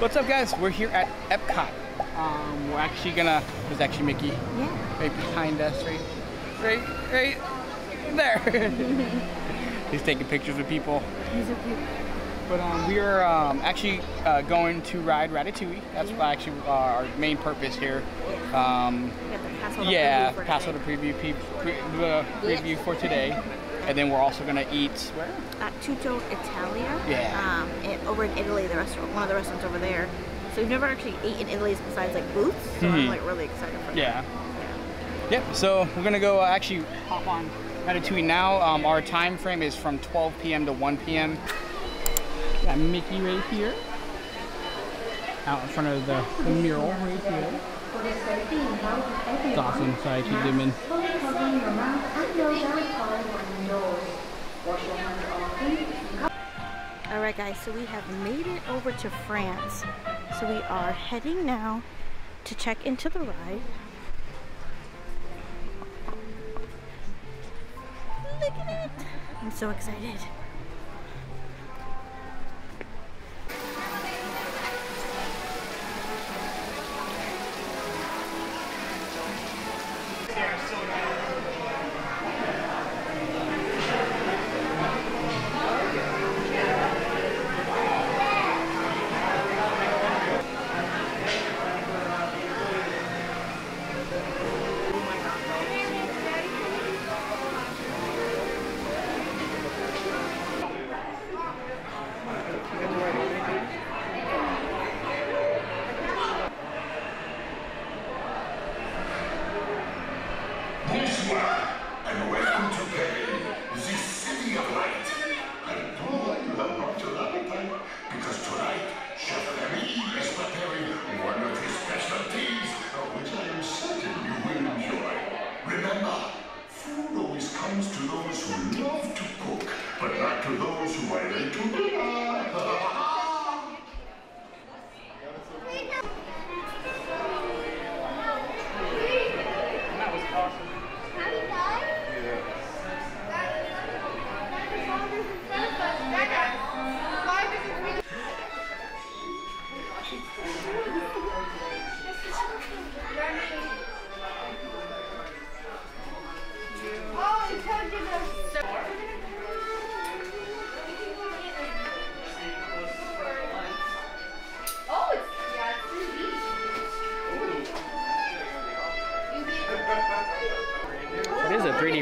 What's up, guys? We're here at Epcot. We're actually gonna. There's actually Mickey. Yeah. Right behind us, right there. He's taking pictures with people. He's so cute. But we are actually going to ride Ratatouille. That's actually our main purpose here. Yeah, Passover preview for today. And then we're also gonna eat where? At Tutto Italia. Yeah. Over in Italy, the restaurant, one of the restaurants over there. So we've never actually ate in Italy besides like booths. So I'm like really excited for that. Yeah. Yep. So we're gonna go actually hop on Ratatouille now. Our time frame is from 12 p.m. to 1 p.m. Got Mickey right here, out in front of the mural right here. It's awesome. So I keep them in. Alright guys, so we have made it over to France. So we are heading now to check into the ride. Look at it! I'm so excited.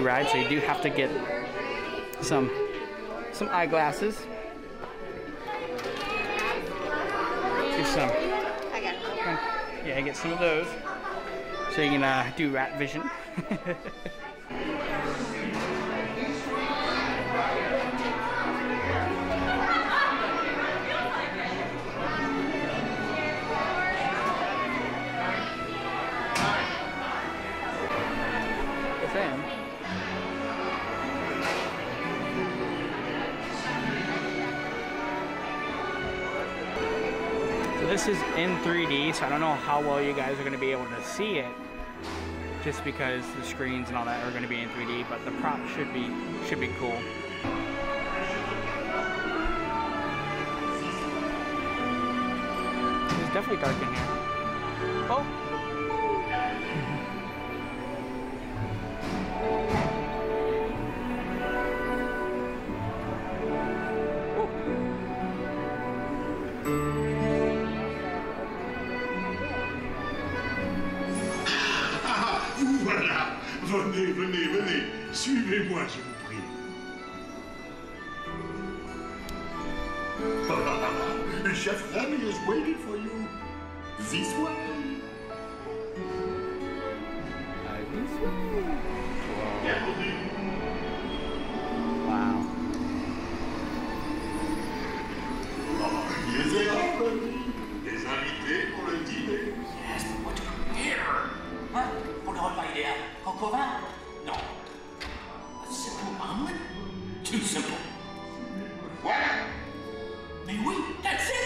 Ride, so you do have to get some eyeglasses. Do some. I got it. Yeah, get some of those so you can do rat vision. This is in 3D, so I don't know how well you guys are going to be able to see it, just because the screens and all that are going to be in 3D. But the prop should be cool. It's definitely dark in here. Oh. Venez, suivez-moi, je vous prie. Chef Remy is waiting for you. This way. This way. Wow. Oh, here they are, Remy. Les invités pour le dîner. Yes, but what do you hear? Huh? What do I hear? Cocoa? No. A simple omelet? Too simple. What? Mais oui, that's it!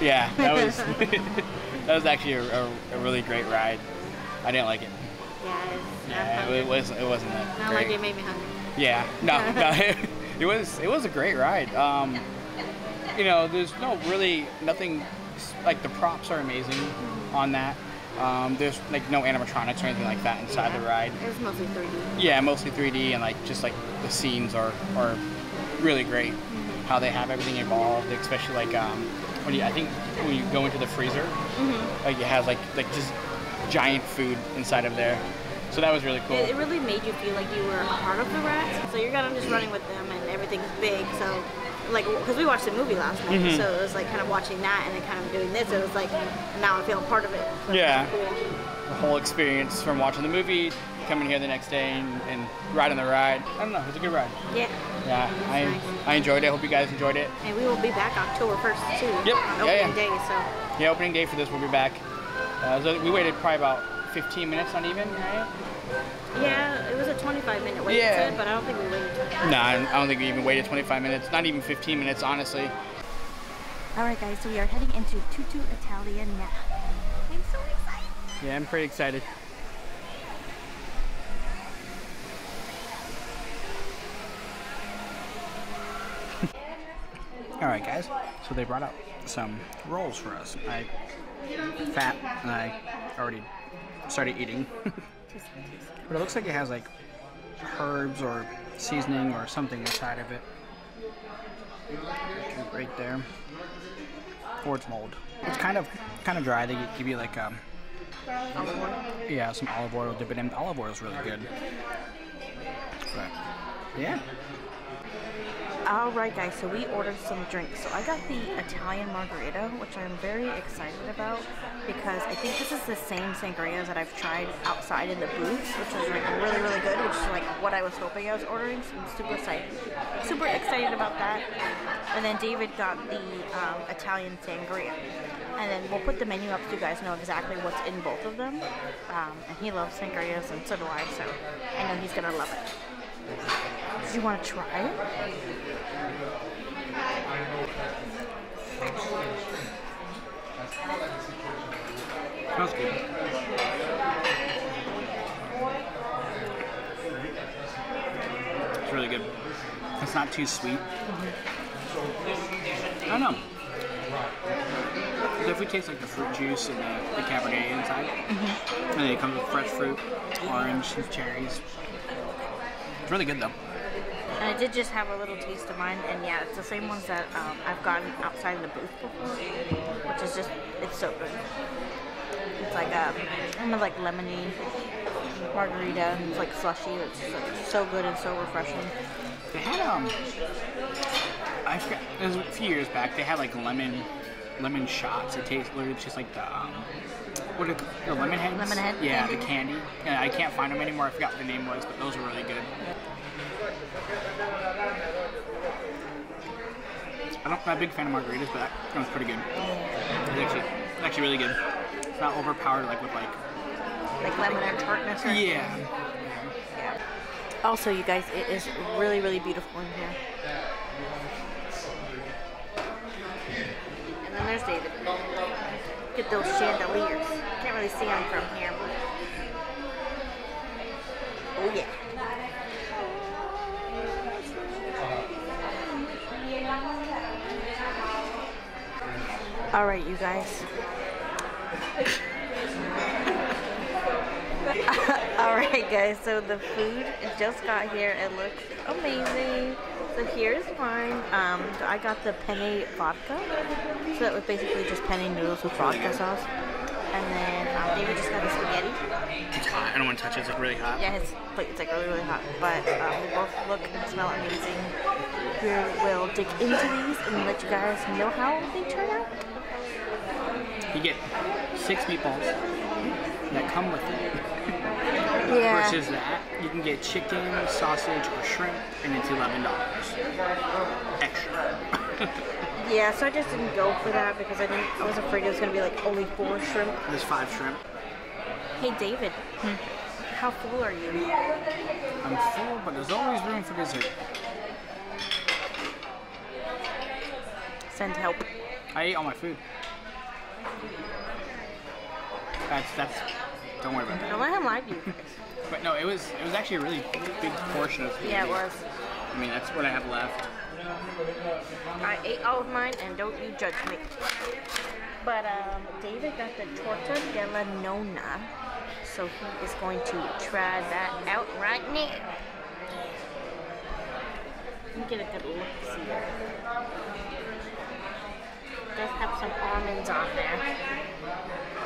Yeah, that was that was actually a really great ride. I didn't like it. Yeah, it wasn't that great. Not like it made me hungry. Yeah, no, it was a great ride. You know, there's nothing like the props are amazing on that. There's like no animatronics or anything like that inside the ride. It was mostly 3D. Yeah, mostly 3D, and like just like the scenes are really great. How they have everything evolved, especially like I think when you go into the freezer, like it has like just giant food inside of there. So that was really cool. It really made you feel like you were a part of the rats. So you're kind of just running with them, and everything's big. So like, because we watched the movie last night, so it was like kind of watching that and then kind of doing this. It was like, now I feel a part of it. So yeah, the whole experience from watching the movie, coming here the next day and riding the ride. I don't know, it was a good ride. Yeah. Yeah, I enjoyed it. I hope you guys enjoyed it. And we will be back October 1st too. Yep. Opening day. So. Yeah, opening day for this, we'll be back. So we waited probably about 15 minutes on even, right? Yeah, it was a 25-minute wait. Yeah. But I don't think we waited 25 minutes. No, I don't think we even waited 25 minutes. Not even 15 minutes, honestly. All right, guys. So we are heading into Tutto Italia now. I'm so excited. Yeah, I'm pretty excited. Alright guys, so they brought out some rolls for us. I'm fat and I already started eating. But it looks like it has like herbs or seasoning or something inside of it. Right there. Or it's mold. It's kind of dry. They give you like some olive oil, dip it in. The olive oil is really good. But yeah. Alright guys, so we ordered some drinks. So I got the Italian margarita, which I'm very excited about because I think this is the same sangria that I've tried outside in the booths, which was like really, really good, which is like what I was hoping I was ordering, so I'm super excited. Super excited about that. And then David got the Italian sangria. And then we'll put the menu up so you guys know exactly what's in both of them. And he loves sangrias and so do I, so I know he's gonna love it. Do you want to try it? That's good. It's really good. It's not too sweet. Mm-hmm. I don't know. It definitely tastes like the fruit juice and the Cabernet inside. Mm-hmm. And it comes with fresh fruit, orange, and cherries. It's really good though. And I did just have a little taste of mine, and yeah, it's the same ones that I've gotten outside in the booth before, which is just, it's so good. It's like a, kind of like lemony margarita, it's like slushy, it's just like so good and so refreshing. They had, I forgot, it was a few years back, they had like lemon shots. It tastes literally just like the, what are the lemon heads? Lemon head? Yeah, the candy. And I can't find them anymore, I forgot what the name was, but those were really good. I'm not a big fan of margaritas, but that one's pretty good. It's actually really good. It's not overpowered like with like lemon or tartness. Yeah. Also, you guys, it is really, really beautiful in here. And then there's David. Look at those chandeliers. Can't really see them from here. Oh yeah. Alright, you guys. Alright guys, so the food just got here. It looks amazing. So here's mine. So I got the penne vodka. So that was basically just penne noodles with vodka sauce. And then David just got the spaghetti. It's hot. I don't want to touch it. It's like really hot. Yeah, his plate's like really, really hot. But we both look and smell amazing. We will dig into these and let you guys know how they turn out. You get 6 meatballs that come with it. Yeah. Versus that, you can get chicken, sausage, or shrimp, and it's $11 extra. Yeah, so I just didn't go for that because I was afraid it was gonna be like only 4 shrimp. There's 5 shrimp. Hey David, how full are you? I'm full, but there's always room for dessert. Send help. I ate all my food. That's don't worry about that. Don't let him lie to you. But no, it was actually a really big portion of food. Yeah, it was. I mean, that's what I have left. I ate all of mine, and don't you judge me. But David got the torta della nonna, so he is going to try that out right now. Let me get a good look. See that. Does have some almonds on there.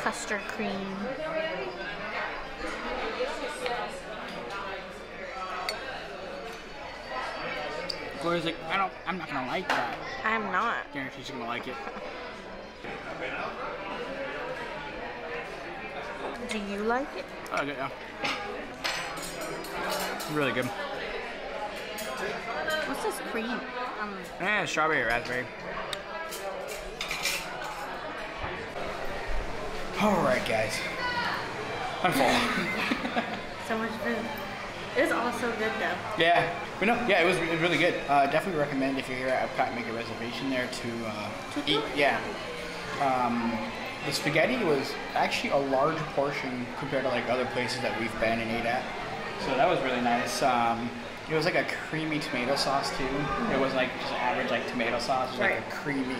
Custard cream. Gloria's like, I'm not gonna like that. I'm not. Guarantee she's gonna like it. Do you like it? Oh yeah. Really good. What's this cream? Strawberry or raspberry. Alright guys, I'm full. So much food. It was all so good though. Yeah, we know. Yeah, it was really good. Definitely recommend if you're here at Epcot, make a reservation there to eat. Yeah. The spaghetti was actually a large portion compared to like other places that we've been and ate at. So that was really nice. It was like a creamy tomato sauce too. It was like just average like tomato sauce. It was like a creamy,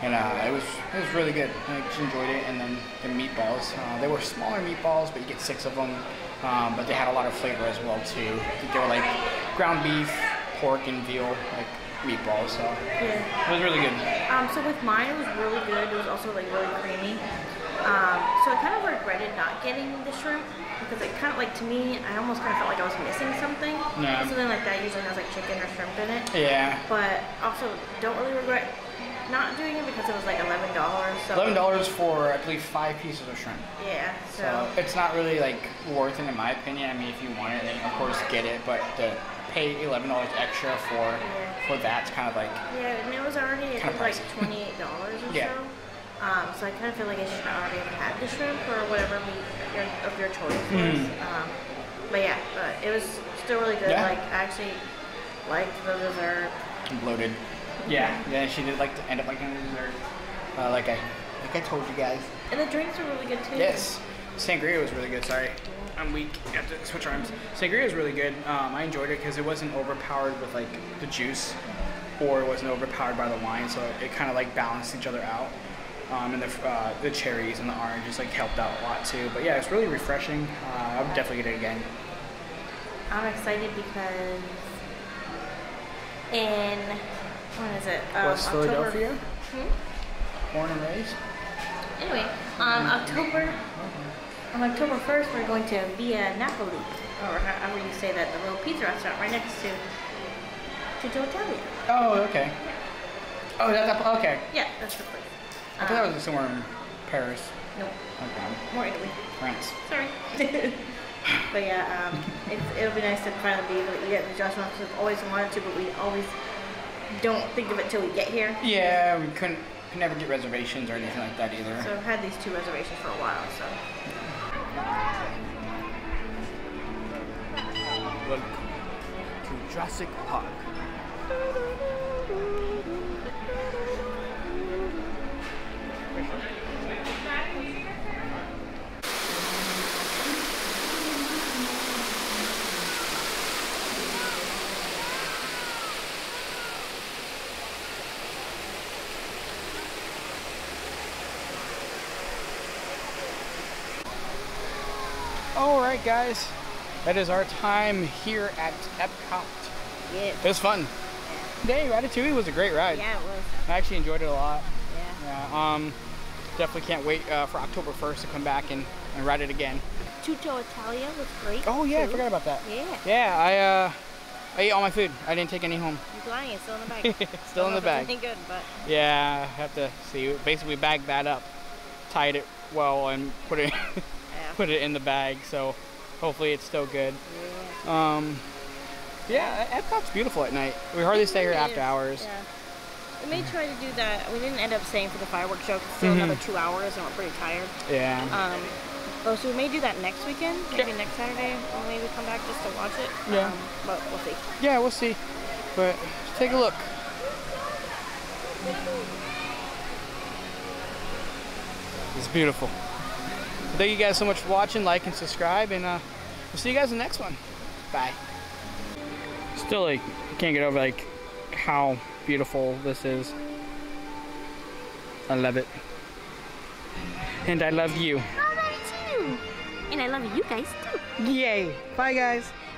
and it was really good. I just enjoyed it. And then the meatballs, they were smaller meatballs, but you get 6 of them. But they had a lot of flavor as well too. I think they were like ground beef, pork, and veal like meatballs. So it was really good. So with mine, it was really good. It was also like really creamy. So I kind of regretted not getting the shrimp, because it kind of, like, to me, I almost kind of felt like I was missing something. Yeah. Something like that usually has, like, chicken or shrimp in it. Yeah. But also, don't really regret not doing it, because it was, like, $11. So $11 for, I believe, 5 pieces of shrimp. Yeah. So it's not really, like, worth it, in my opinion. I mean, if you want it, then, of course, get it. But to pay $11 extra for that's kind of, like, yeah, and it was already, it was, like, $28 or yeah. so. So I kind of feel like I should already have had the shrimp or whatever of your choice was. But yeah, it was still really good. Yeah. Like, I actually liked the dessert. Bloated. Yeah. Yeah, she did like to end up liking the dessert. Like I told you guys. And the drinks were really good too. Yes. Sangria was really good. Sorry, I'm weak. I have to switch arms. Sangria was really good. I enjoyed it because it wasn't overpowered with like the juice, or it wasn't overpowered by the wine. So it kind of like balanced each other out. And the cherries and the oranges like helped out a lot too. But yeah, it's really refreshing. I'll definitely get it again. I'm excited because in, when is it? West Philadelphia? Born and raised? Anyway, on October 1st, we're going to Via Napoli, or however you say that, the little pizza restaurant right next to Tutto Italia. Oh, okay. Oh, that's okay. Yeah, that's the place. I thought it was somewhere in Paris. Nope. Okay. More Italy. France. Sorry. But yeah, it'll be nice to finally be able to eat at Josh Mops. We've always wanted to, but we always don't think of it till we get here. Yeah, we could never get reservations or anything like that either. So I've had these 2 reservations for a while, so. Welcome to Jurassic Park. Alright guys, that is our time here at Epcot. Yeah. It was fun. Dang, Ratatouille was a great ride. Yeah, it was. I actually enjoyed it a lot. Yeah. Yeah. Definitely can't wait for October 1st to come back and ride it again. Tutto Italia was great. Oh yeah, I forgot about that. Yeah. Yeah, I ate all my food. I didn't take any home. You're lying, it's still in the bag. Still in the bag. It's good, but. Yeah, I have to see. Basically bagged that up, tied it well, and put it. Put it in the bag, so hopefully it's still good. Yeah. Yeah, Epcot's beautiful at night. We hardly stay here after hours. Yeah. We may try to do that. We didn't end up staying for the fireworks show, 'cause it's still another 2 hours, and we're pretty tired. Yeah. So we may do that next weekend, maybe next Saturday. Or maybe come back just to watch it. Yeah. But we'll see. Yeah, we'll see. But just take a look. It's beautiful. Thank you guys so much for watching. Like and subscribe, and we'll see you guys in the next one. Bye. Still, like, can't get over like how beautiful this is. I love it, and I love you. I love you too, and I love you guys too. Yay! Bye, guys.